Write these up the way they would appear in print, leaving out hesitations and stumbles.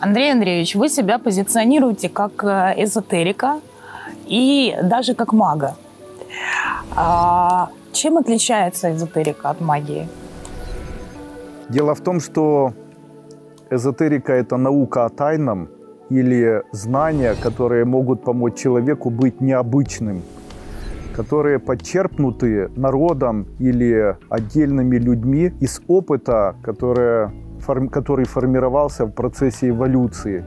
Андрей Андреевич, вы себя позиционируете как эзотерика и даже как мага. Чем отличается эзотерика от магии? Дело в том, что эзотерика – это наука о тайном или знания, которые могут помочь человеку быть необычным, которые подчерпнуты народом или отдельными людьми из опыта, который формировался в процессе эволюции.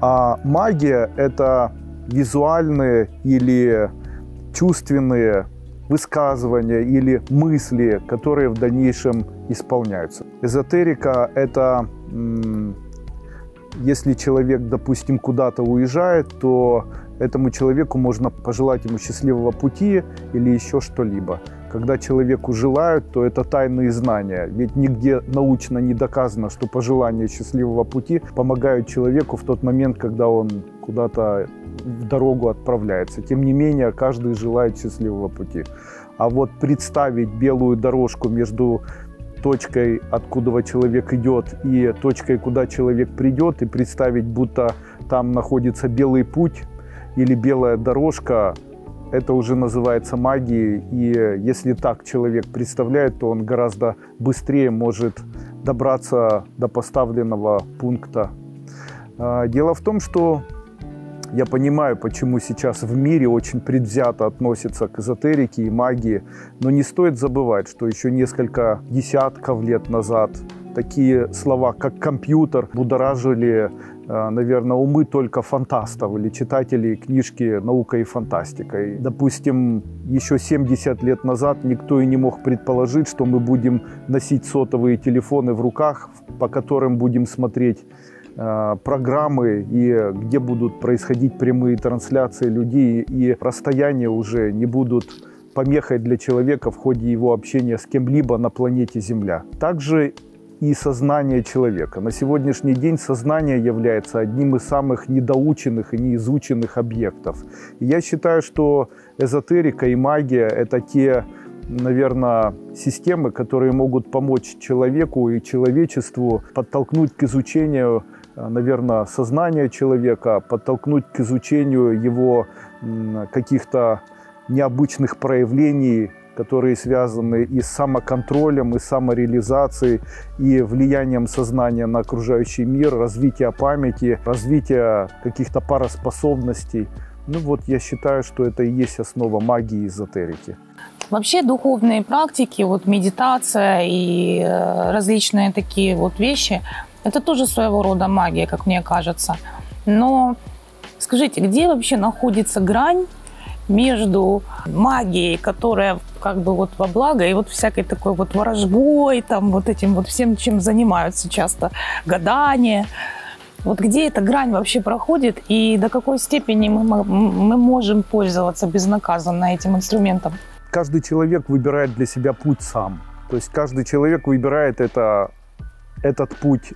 А магия – это визуальные или чувственные высказывания или мысли, которые в дальнейшем исполняются. Эзотерика – это, если человек, допустим, куда-то уезжает, то этому человеку можно пожелать ему счастливого пути или еще что-либо. Когда человеку желают, то это тайные знания. Ведь нигде научно не доказано, что пожелания счастливого пути помогают человеку в тот момент, когда он куда-то в дорогу отправляется. Тем не менее, каждый желает счастливого пути. А вот представить белую дорожку между точкой, откуда человек идет, и точкой, куда человек придет, и представить, будто там находится белый путь или белая дорожка, это уже называется магией. И если так человек представляет, то он гораздо быстрее может добраться до поставленного пункта. Дело в том, что я понимаю, почему сейчас в мире очень предвзято относятся к эзотерике и магии, но не стоит забывать, что еще несколько десятков лет назад такие слова, как компьютер, будоражили, наверное, умы только фантастов или читателей книжки «Наука и фантастика». И, допустим, еще 70 лет назад никто и не мог предположить, что мы будем носить сотовые телефоны в руках, по которым будем смотреть программы, и где будут происходить прямые трансляции людей, и расстояния уже не будут помехой для человека в ходе его общения с кем-либо на планете Земля. Также и сознание человека. На сегодняшний день сознание является одним из самых недоученных и неизученных объектов. И я считаю, что эзотерика и магия – это те, наверное, системы, которые могут помочь человеку и человечеству, подтолкнуть к изучению, наверное, сознания человека, подтолкнуть к изучению его каких-то необычных проявлений, которые связаны и с самоконтролем, и с самореализацией, и влиянием сознания на окружающий мир, развитие памяти, развитие каких-то параспособностей. Ну вот, я считаю, что это и есть основа магии и эзотерики. Вообще духовные практики, вот медитация и различные такие вот вещи, это тоже своего рода магия, как мне кажется. Но скажите, где вообще находится грань между магией, которая как бы вот во благо, и вот всякой такой вот ворожбой, там вот этим вот всем, чем занимаются часто, гадание? Вот где эта грань вообще проходит и до какой степени мы можем пользоваться безнаказанно этим инструментом? Каждый человек выбирает для себя путь сам. То есть каждый человек выбирает этот путь,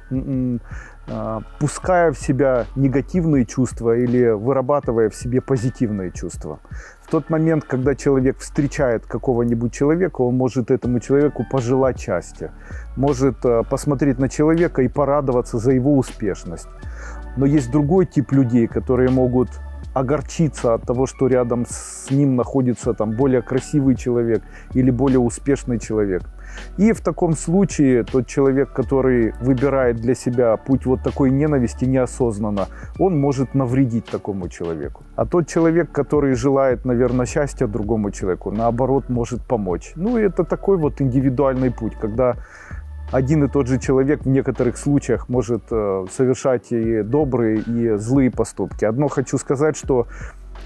пуская в себя негативные чувства или вырабатывая в себе позитивные чувства. В тот момент, когда человек встречает какого-нибудь человека, он может этому человеку пожелать счастья, может посмотреть на человека и порадоваться за его успешность. Но есть другой тип людей, которые могут огорчиться от того, что рядом с ним находится там более красивый человек или более успешный человек. И в таком случае тот человек, который выбирает для себя путь вот такой ненависти неосознанно, он может навредить такому человеку. А тот человек, который желает, наверное, счастья другому человеку, наоборот, может помочь. Ну, это такой вот индивидуальный путь, когда один и тот же человек в некоторых случаях может совершать и добрые, и злые поступки. Одно хочу сказать, что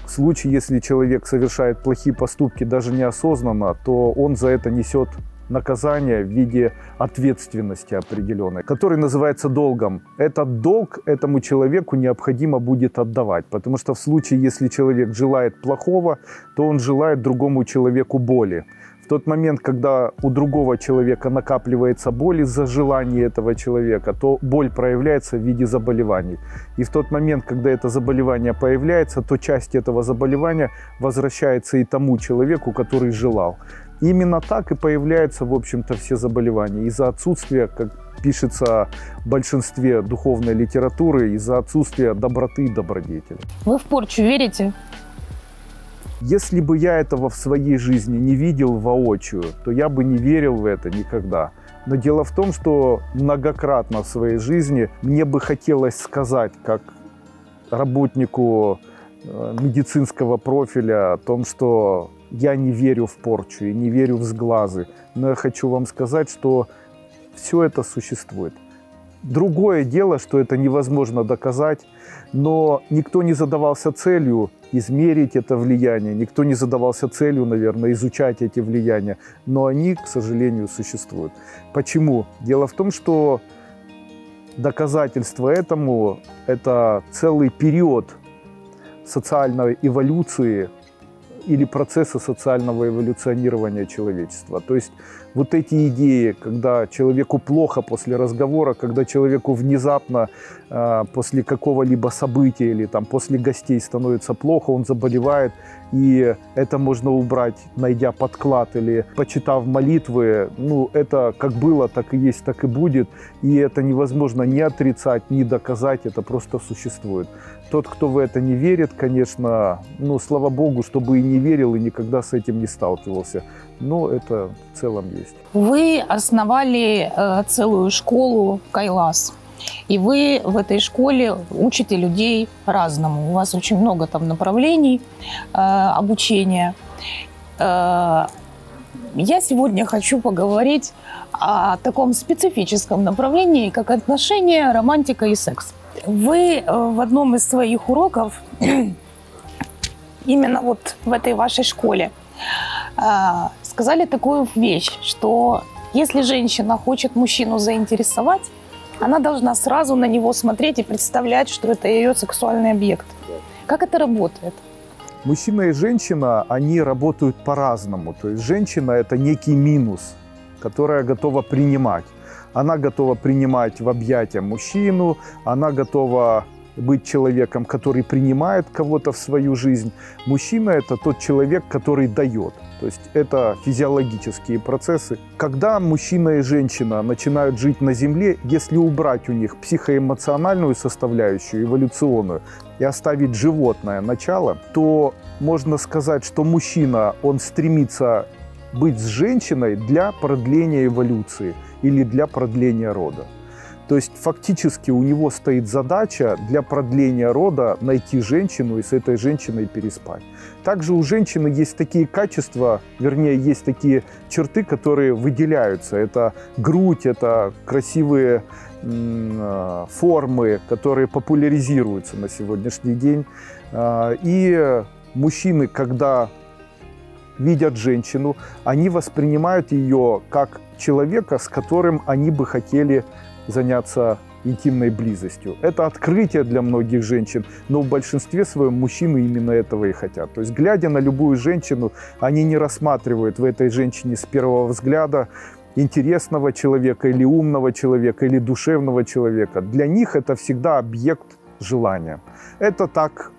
в случае, если человек совершает плохие поступки даже неосознанно, то он за это несет наказание в виде ответственности определенной, который называется долгом. Этот долг этому человеку необходимо будет отдавать, потому что в случае, если человек желает плохого, то он желает другому человеку боли. В тот момент, когда у другого человека накапливается боль из-за желания этого человека, то боль проявляется в виде заболеваний. И в тот момент, когда это заболевание появляется, то часть этого заболевания возвращается и тому человеку, который желал. Именно так и появляются, в общем-то, все заболевания из-за отсутствия пишется в большинстве духовной литературы из-за отсутствия доброты и добродетели. Вы в порчу верите? Если бы я этого в своей жизни не видел воочию, то я бы не верил в это никогда. Но дело в том, что многократно в своей жизни мне бы хотелось сказать, как работнику медицинского профиля, о том, что я не верю в порчу и не верю в сглазы. Но я хочу вам сказать, что все это существует. Другое дело, что это невозможно доказать, но никто не задавался целью измерить это влияние, никто не задавался целью, наверное, изучать эти влияния, но они, к сожалению, существуют. Почему? Дело в том, что доказательство этому – это целый период социальной эволюции или процесса социального эволюционирования человечества. То есть вот эти идеи, когда человеку плохо после разговора, когда человеку внезапно после какого-либо события или там, после гостей становится плохо, он заболевает, и это можно убрать, найдя подклад или почитав молитвы. Ну, это как было, так и есть, так и будет. И это невозможно ни отрицать, ни доказать, это просто существует. Тот, кто в это не верит, конечно, ну, слава богу, чтобы и не верил, и никогда с этим не сталкивался. Но это в целом есть. Вы основали целую школу «Кайлас». И вы в этой школе учите людей разному. У вас очень много там направлений обучения. Я сегодня хочу поговорить о таком специфическом направлении, как отношения, романтика и секс. Вы в одном из своих уроков, именно вот в этой вашей школе, сказали такую вещь, что если женщина хочет мужчину заинтересовать, она должна сразу на него смотреть и представлять, что это ее сексуальный объект. Как это работает? Мужчина и женщина, они работают по-разному. То есть женщина – это некий минус, которая готова принимать. Она готова принимать в объятия мужчину, она готова быть человеком, который принимает кого-то в свою жизнь. Мужчина – это тот человек, который дает. То есть это физиологические процессы. Когда мужчина и женщина начинают жить на Земле, если убрать у них психоэмоциональную составляющую, эволюционную, и оставить животное начало, то можно сказать, что мужчина, он стремится быть с женщиной для продления эволюции или для продления рода. То есть фактически у него стоит задача для продления рода найти женщину и с этой женщиной переспать. Также у женщины есть такие качества, вернее, есть такие черты, которые выделяются. Это грудь, это красивые формы, которые популяризируются на сегодняшний день. И мужчины, когда видят женщину, они воспринимают ее как человека, с которым они бы хотели заняться интимной близостью. Это открытие для многих женщин, но в большинстве своем мужчины именно этого и хотят. То есть, глядя на любую женщину, они не рассматривают в этой женщине с первого взгляда интересного человека или умного человека, или душевного человека. Для них это всегда объект желания. Это так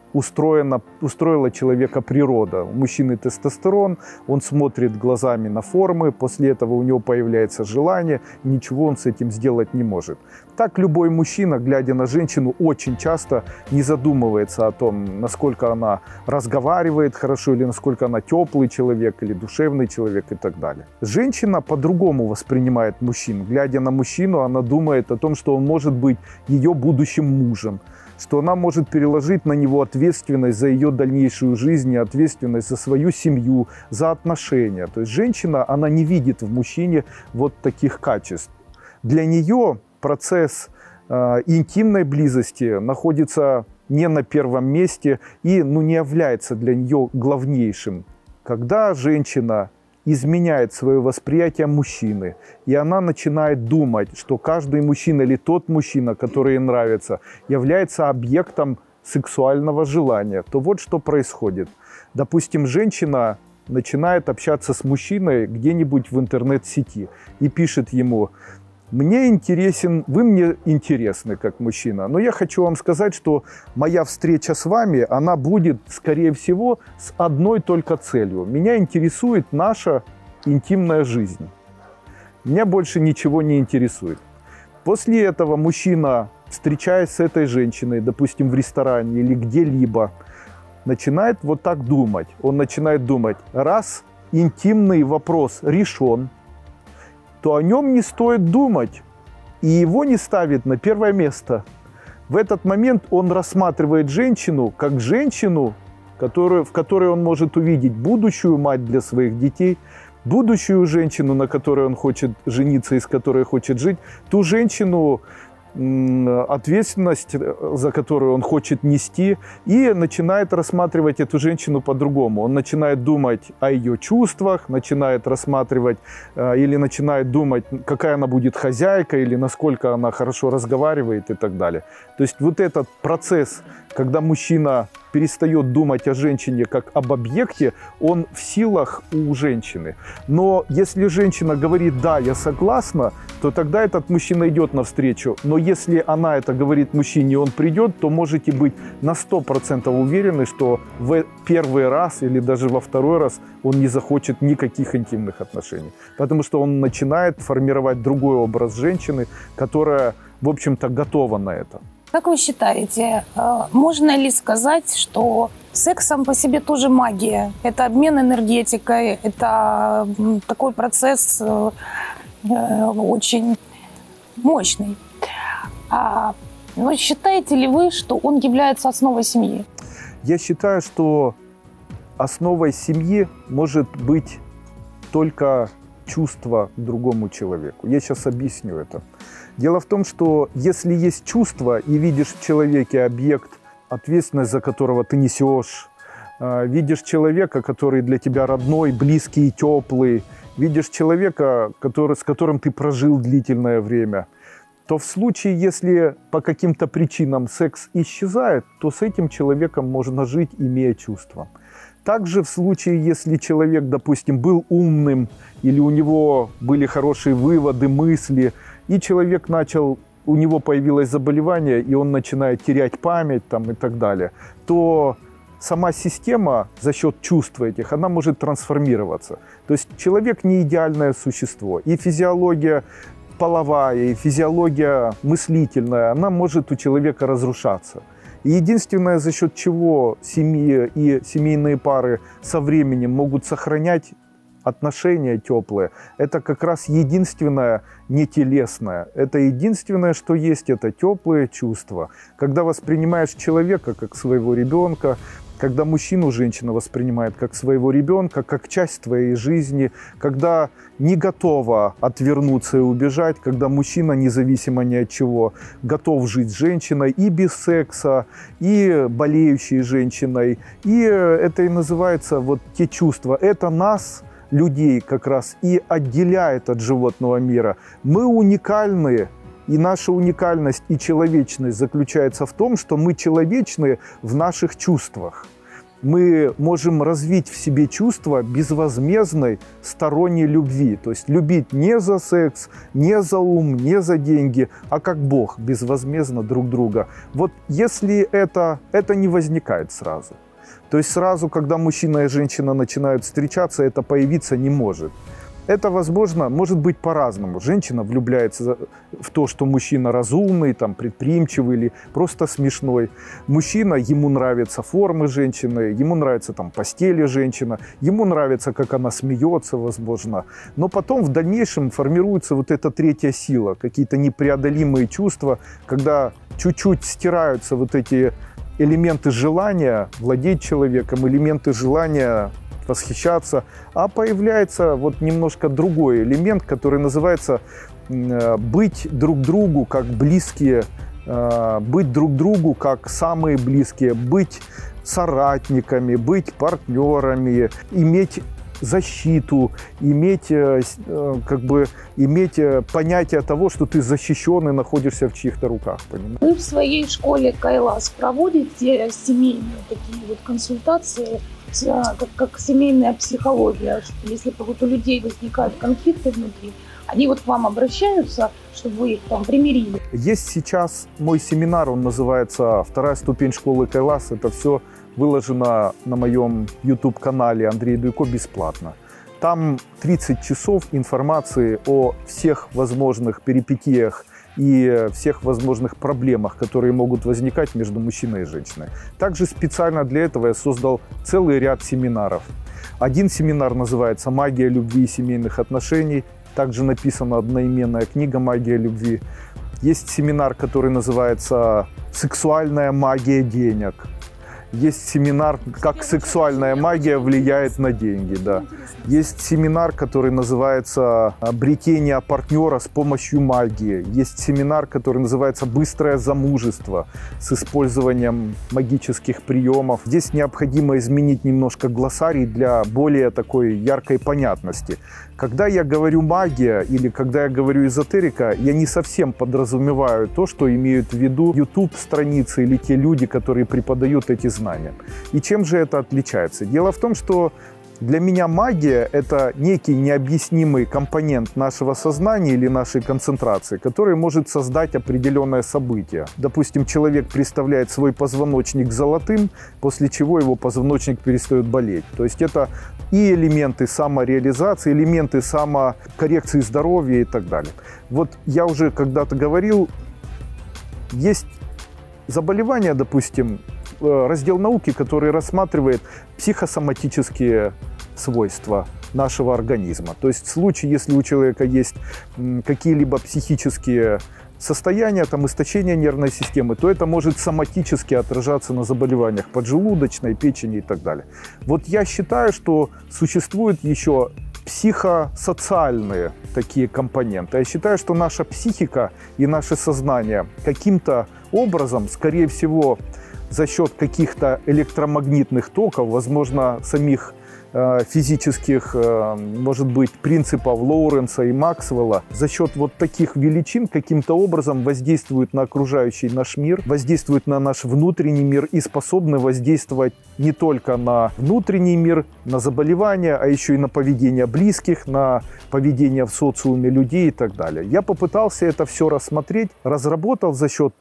устроила человека природа. У мужчины тестостерон, он смотрит глазами на формы, после этого у него появляется желание, ничего он с этим сделать не может. Так любой мужчина, глядя на женщину, очень часто не задумывается о том, насколько она разговаривает хорошо, или насколько она теплый человек, или душевный человек и так далее. Женщина по-другому воспринимает мужчин. Глядя на мужчину, она думает о том, что он может быть ее будущим мужем, что она может переложить на него ответственность за ее дальнейшую жизнь, ответственность за свою семью, за отношения. То есть женщина, она не видит в мужчине вот таких качеств. Для нее процесс интимной близости находится не на первом месте и не является для нее главнейшим. Когда женщина изменяет свое восприятие мужчины, и она начинает думать, что каждый мужчина или тот мужчина, который ей нравится, является объектом сексуального желания, то вот что происходит. Допустим, женщина начинает общаться с мужчиной где-нибудь в интернет-сети и пишет ему: «Мне интересен, вы мне интересны как мужчина, но я хочу вам сказать, что моя встреча с вами, она будет, скорее всего, с одной только целью. Меня интересует наша интимная жизнь. Меня больше ничего не интересует». После этого мужчина, встречаясь с этой женщиной, допустим, в ресторане или где-либо, начинает вот так думать. Он начинает думать, раз интимный вопрос решен, то о нем не стоит думать, и его не ставит на первое место. В этот момент он рассматривает женщину как женщину, в которой он может увидеть будущую мать для своих детей, будущую женщину, на которой он хочет жениться и с которой хочет жить, ту женщину, ответственность за которую он хочет нести, и начинает рассматривать эту женщину по-другому. Он начинает думать о ее чувствах, начинает рассматривать или начинает думать, какая она будет хозяйка, или насколько она хорошо разговаривает и так далее. То есть вот этот процесс, когда мужчина перестает думать о женщине как об объекте, он в силах у женщины. Но если женщина говорит «да, я согласна», то тогда этот мужчина идет навстречу. Но если она это говорит мужчине, он придет, то можете быть на 100% уверены, что в первый раз или даже во второй раз он не захочет никаких интимных отношений. Потому что он начинает формировать другой образ женщины, которая, в общем-то, готова на это. Как вы считаете, можно ли сказать, что секс сам по себе тоже магия? Это обмен энергетикой, это такой процесс очень мощный. Но считаете ли вы, что он является основой семьи? Я считаю, что основой семьи может быть только чувство к другому человеку. Я сейчас объясню это. Дело в том, что если есть чувство и видишь в человеке объект, ответственность за которого ты несешь, видишь человека, который для тебя родной, близкий и теплый, видишь человека, с которым ты прожил длительное время, то в случае, если по каким-то причинам секс исчезает, то с этим человеком можно жить, имея чувства. Также в случае, если человек, допустим, был умным, или у него были хорошие выводы, мысли, и человек начал, у него появилось заболевание, и он начинает терять память там, и так далее, то сама система за счет чувств этих, она может трансформироваться. То есть человек не идеальное существо, и физиология половая, и физиология мыслительная, она может у человека разрушаться. И единственное, за счет чего семьи и семейные пары со временем могут сохранять отношения теплые, это как раз единственное нетелесное. Это единственное, что есть, это теплые чувства. Когда воспринимаешь человека как своего ребенка, когда мужчину женщина воспринимает как своего ребенка, как часть твоей жизни, когда не готова отвернуться и убежать, когда мужчина, независимо ни от чего, готов жить с женщиной и без секса, и болеющей женщиной. И это и называется вот те чувства. Это нас, людей, как раз и отделяет от животного мира. Мы уникальные. И наша уникальность и человечность заключается в том, что мы человечны в наших чувствах. Мы можем развить в себе чувство безвозмездной сторонней любви. То есть любить не за секс, не за ум, не за деньги, а как Бог, безвозмездно друг друга. Вот если это не возникает сразу. То есть сразу, когда мужчина и женщина начинают встречаться, это появиться не может. Это, возможно, может быть по-разному. Женщина влюбляется в то, что мужчина разумный, там, предприимчивый или просто смешной. Мужчина, ему нравятся формы женщины, ему нравится там, постели женщина, ему нравится, как она смеется, возможно. Но потом в дальнейшем формируется вот эта третья сила, какие-то непреодолимые чувства, когда чуть-чуть стираются вот эти элементы желания владеть человеком, элементы желания восхищаться, а появляется вот немножко другой элемент, который называется быть друг другу как близкие, быть друг другу как самые близкие, быть соратниками, быть партнерами, иметь защиту, иметь понятие того, что ты защищен и находишься в чьих-то руках. Понимаешь? Вы в своей школе Кайлас проводите семейные такие вот консультации, как семейная психология, что если вот у людей возникают конфликты внутри, они вот к вам обращаются, чтобы вы их там примирили? Есть сейчас мой семинар, он называется «Вторая ступень школы Кайлас». Это все выложено на моем YouTube-канале Андрей Дуйко бесплатно. Там 30 часов информации о всех возможных перипетиях и всех возможных проблемах, которые могут возникать между мужчиной и женщиной. Также специально для этого я создал целый ряд семинаров. Один семинар называется «Магия любви и семейных отношений». Также написана одноименная книга «Магия любви». Есть семинар, который называется «Сексуальная магия денег». Есть семинар «Как сексуальная магия влияет на деньги». Да. Есть семинар, который называется «Обретение партнера с помощью магии». Есть семинар, который называется «Быстрое замужество» с использованием магических приемов. Здесь необходимо изменить немножко глоссарий для более такой яркой понятности. Когда я говорю «магия» или когда я говорю «эзотерика», я не совсем подразумеваю то, что имеют в виду YouTube-страницы или те люди, которые преподают эти знания. И чем же это отличается? Дело в том, что для меня магия – это некий необъяснимый компонент нашего сознания или нашей концентрации, который может создать определенное событие. Допустим, человек приставляет свой позвоночник золотым, после чего его позвоночник перестает болеть. То есть это и элементы самореализации, элементы самокоррекции здоровья и так далее. Вот я уже когда-то говорил, есть заболевания, допустим, раздел науки, который рассматривает психосоматические свойства нашего организма. То есть в случае, если у человека есть какие-либо психические состояние, там, истощение нервной системы, то это может соматически отражаться на заболеваниях поджелудочной, печени и так далее. Вот я считаю, что существуют еще психосоциальные такие компоненты. Я считаю, что наша психика и наше сознание каким-то образом, скорее всего, за счет каких-то электромагнитных токов, возможно, самих физических, может быть, принципов Лоуренса и Максвелла, за счет вот таких величин каким-то образом воздействуют на окружающий наш мир, воздействуют на наш внутренний мир и способны воздействовать не только на внутренний мир, на заболевания, а еще и на поведение близких, на поведение в социуме людей и так далее. Я попытался это все рассмотреть, разработал за счет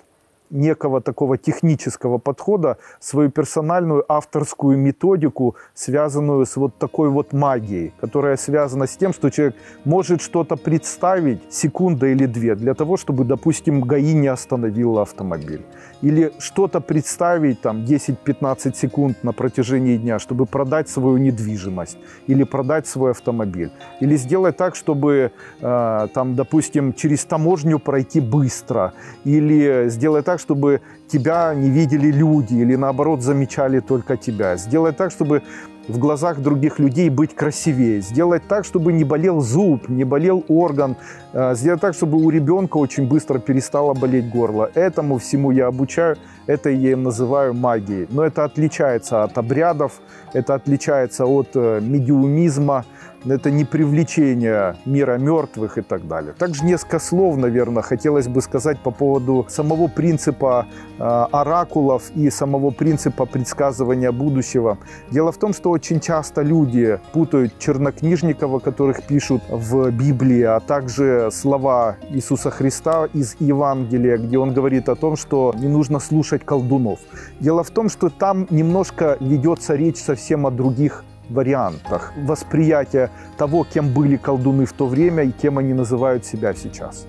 некого такого технического подхода свою персональную авторскую методику, связанную с вот такой вот магией, которая связана с тем, что человек может что-то представить секунда или две для того, чтобы, допустим, ГАИ не остановила автомобиль. Или что-то представить там 10-15 секунд на протяжении дня, чтобы продать свою недвижимость или продать свой автомобиль. Или сделать так, чтобы, там, допустим, через таможню пройти быстро. Или сделать так, чтобы тебя не видели люди или, наоборот, замечали только тебя. Сделать так, чтобы в глазах других людей быть красивее. Сделать так, чтобы не болел зуб, не болел орган. Сделать так, чтобы у ребенка очень быстро перестало болеть горло. Этому всему я обучаю. Это я называю магией. Но это отличается от обрядов, это отличается от медиумизма. Это не привлечение мира мертвых и так далее. Также несколько слов, наверное, хотелось бы сказать по поводу самого принципа оракулов и самого принципа предсказывания будущего. Дело в том, что очень часто люди путают чернокнижников, о которых пишут в Библии, а также слова Иисуса Христа из Евангелия, где он говорит о том, что не нужно слушать колдунов. Дело в том, что там немножко ведется речь совсем о других вариантах восприятия того, кем были колдуны в то время и кем они называют себя сейчас.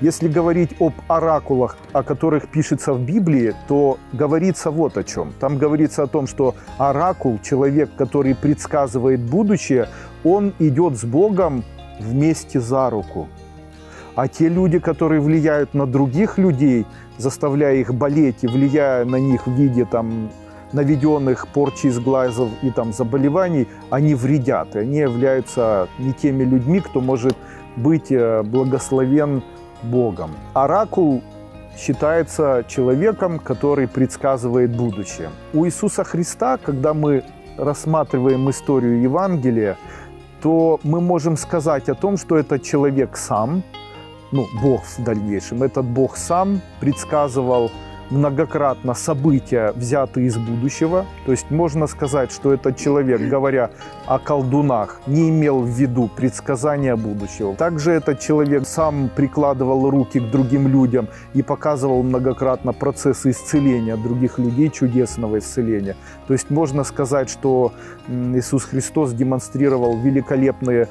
Если говорить об оракулах, о которых пишется в Библии, то говорится вот о чем. Там говорится о том, что оракул, человек, который предсказывает будущее, он идет с Богом вместе за руку. А те люди, которые влияют на других людей, заставляя их болеть и влияя на них в виде там наведенных порчи из глазов и там заболеваний, они вредят, и они являются не теми людьми, кто может быть благословен Богом. Оракул считается человеком, который предсказывает будущее. У Иисуса Христа, когда мы рассматриваем историю Евангелия, то мы можем сказать о том, что этот человек сам, ну, Бог в дальнейшем, этот Бог сам предсказывал многократно события, взятые из будущего. То есть можно сказать, что этот человек, говоря о колдунах, не имел в виду предсказания будущего. Также этот человек сам прикладывал руки к другим людям и показывал многократно процессы исцеления других людей, чудесного исцеления. То есть можно сказать, что Иисус Христос демонстрировал великолепные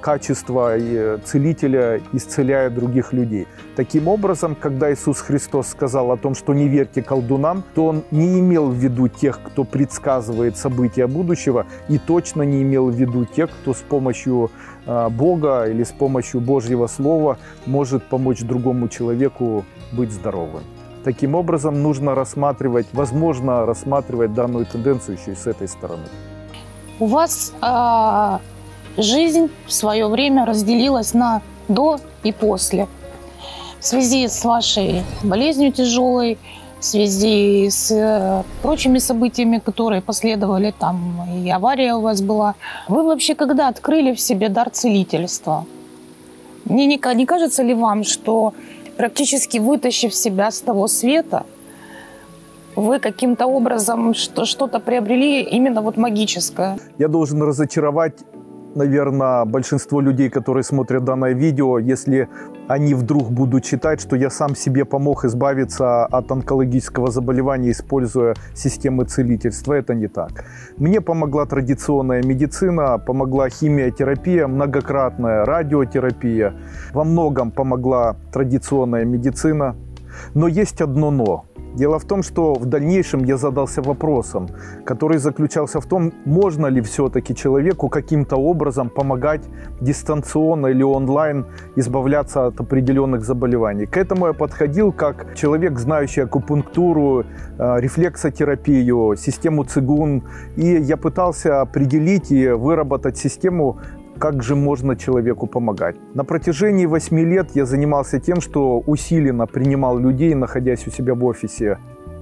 качество целителя, исцеляя других людей. Таким образом, когда Иисус Христос сказал о том, что не верьте колдунам, то Он не имел в виду тех, кто предсказывает события будущего, и точно не имел в виду тех, кто с помощью Бога или с помощью Божьего Слова может помочь другому человеку быть здоровым. Таким образом, нужно рассматривать, возможно, рассматривать данную тенденцию еще и с этой стороны. У вас жизнь в свое время разделилась на до и после. В связи с вашей болезнью тяжелой, в связи с прочими событиями, которые последовали, там и авария у вас была. Вы вообще когда открыли в себе дар целительства? Не кажется ли вам, что практически вытащив себя с того света, вы каким-то образом что-то приобрели именно вот магическое? Я должен разочаровать, наверное, большинство людей, которые смотрят данное видео, если они вдруг будут считать, что я сам себе помог избавиться от онкологического заболевания, используя системы целительства. Это не так. Мне помогла традиционная медицина, помогла химиотерапия, многократная радиотерапия. Во многом помогла традиционная медицина. Но есть одно «но». Дело в том, что в дальнейшем я задался вопросом, который заключался в том, можно ли все-таки человеку каким-то образом помогать дистанционно или онлайн избавляться от определенных заболеваний. К этому я подходил как человек, знающий акупунктуру, рефлексотерапию, систему Цигун. И я пытался определить и выработать систему, как же можно человеку помогать. На протяжении 8 лет я занимался тем, что усиленно принимал людей, находясь у себя в офисе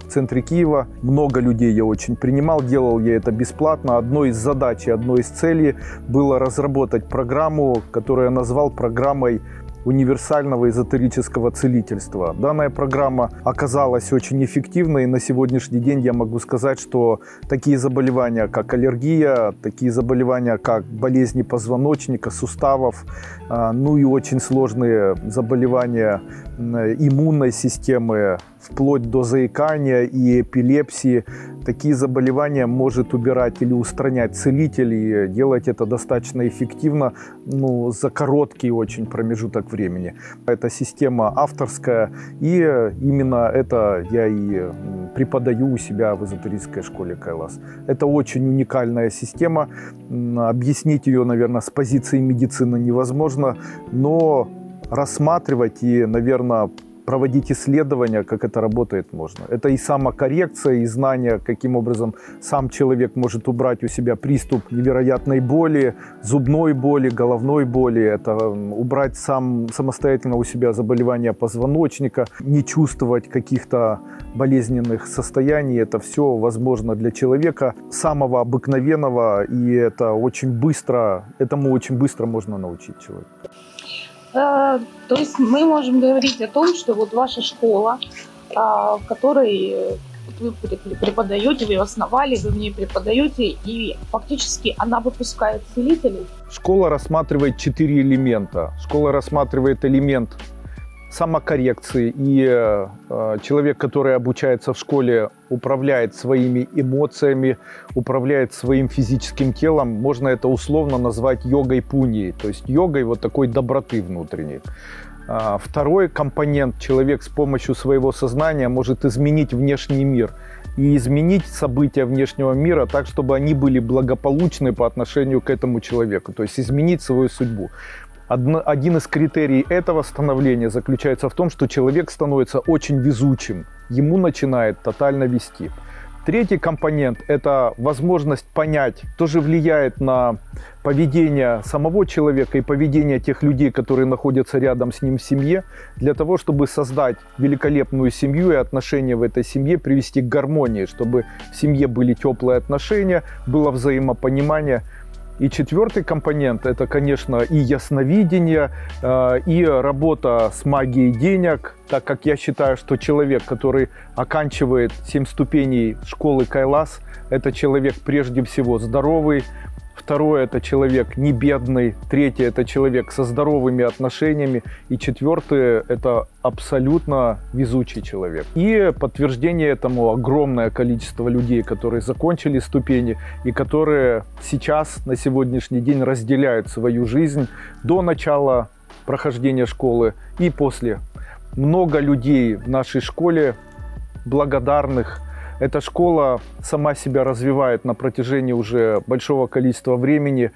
в центре Киева. Много людей я очень принимал, делал я это бесплатно. Одной из задач и одной из целей было разработать программу, которую я назвал программой универсального эзотерического целительства. Данная программа оказалась очень эффективной, и на сегодняшний день я могу сказать, что такие заболевания, как аллергия, такие заболевания, как болезни позвоночника, суставов, ну и очень сложные заболевания иммунной системы, вплоть до заикания и эпилепсии, такие заболевания может убирать или устранять целитель, и делать это достаточно эффективно, ну, за короткий очень промежуток времени. Эта система авторская, и именно это я и преподаю у себя в эзотерической школе «Кайлас». Это очень уникальная система, объяснить ее, наверное, с позиции медицины невозможно, но рассматривать и, наверное, проводить исследования, как это работает, можно. Это и самокоррекция, и знание, каким образом сам человек может убрать у себя приступ невероятной боли, зубной боли, головной боли. Это убрать самостоятельно у себя заболевания позвоночника, не чувствовать каких-то болезненных состояний. Это все возможно для человека самого обыкновенного, и это очень быстро, этому очень быстро можно научить человека. То есть мы можем говорить о том, что вот ваша школа, в которой вы преподаете, вы ее основали, вы в ней преподаете, и фактически она выпускает целителей. Школа рассматривает 4 элемента. Школа рассматривает элемент самокоррекции, и человек, который обучается в школе, управляет своими эмоциями, управляет своим физическим телом. Можно это условно назвать йогой пуньи, то есть йогой вот такой доброты внутренней. Второй компонент: человек с помощью своего сознания может изменить внешний мир и изменить события внешнего мира так, чтобы они были благополучны по отношению к этому человеку, то есть изменить свою судьбу. Один из критерий этого становления заключается в том, что человек становится очень везучим, ему начинает тотально везти. Третий компонент – это возможность понять, что же влияет на поведение самого человека и поведение тех людей, которые находятся рядом с ним в семье, для того, чтобы создать великолепную семью и отношения в этой семье привести к гармонии, чтобы в семье были теплые отношения, было взаимопонимание. И четвертый компонент – это, конечно, и ясновидение, и работа с магией денег, так как я считаю, что человек, который оканчивает 7 ступеней школы «Кайлас», это человек прежде всего здоровый, Второе – это человек не бедный. Третье – это человек со здоровыми отношениями. И четвертое – это абсолютно везучий человек. И подтверждение этому огромное количество людей, которые закончили ступени и которые сейчас, на сегодняшний день, разделяют свою жизнь до начала прохождения школы и после. Много людей в нашей школе благодарных. Эта школа сама себя развивает на протяжении уже большого количества времени.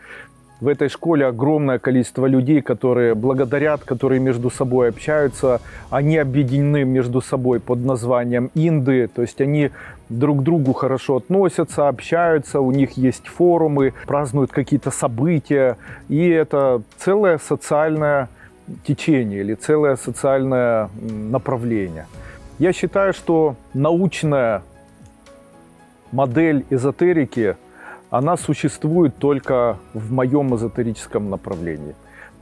В этой школе огромное количество людей, которые благодарят, которые между собой общаются. Они объединены между собой под названием «Инды». То есть они друг к другу хорошо относятся, общаются, у них есть форумы, празднуют какие-то события. И это целое социальное течение или целое социальное направление. Я считаю, что научная модель эзотерики, она существует только в моем эзотерическом направлении.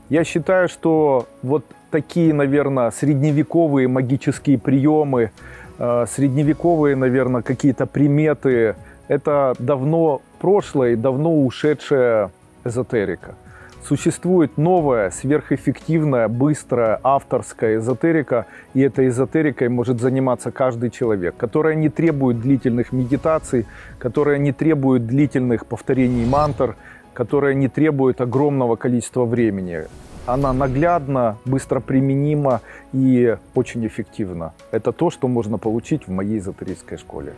Я считаю, что вот такие, наверное, средневековые магические приемы, средневековые, наверное, какие-то приметы, это давно прошлое, давно ушедшая эзотерика. Существует новая, сверхэффективная, быстрая, авторская эзотерика, и этой эзотерикой может заниматься каждый человек, которая не требует длительных медитаций, которая не требует длительных повторений мантр, которая не требует огромного количества времени. Она наглядна, быстро применима и очень эффективна. Это то, что можно получить в моей эзотерической школе.